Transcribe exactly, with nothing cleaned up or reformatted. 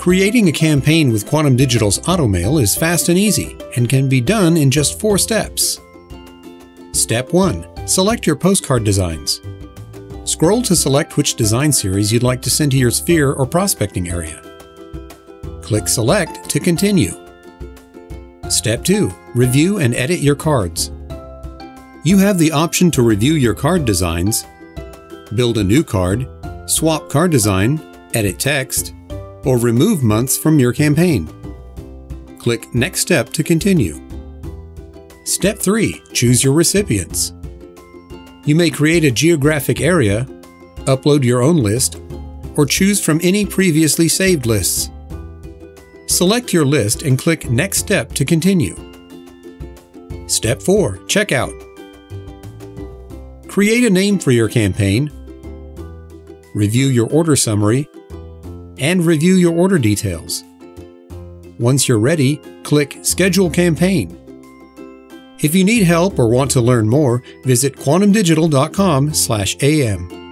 Creating a campaign with QuantumDigital's AutoMail is fast and easy, and can be done in just four steps. Step one. Select your postcard designs. Scroll to select which design series you'd like to send to your sphere or prospecting area. Click Select to continue. Step two. Review and edit your cards. You have the option to review your card designs, build a new card, swap card design, edit text, or remove months from your campaign. Click Next Step to continue. Step three. Choose your recipients. You may create a geographic area, upload your own list, or choose from any previously saved lists. Select your list and click Next Step to continue. Step four. Checkout. Create a name for your campaign, review your order summary, and review your order details. Once you're ready, click Schedule Campaign. If you need help or want to learn more, visit quantum digital dot com slash A M.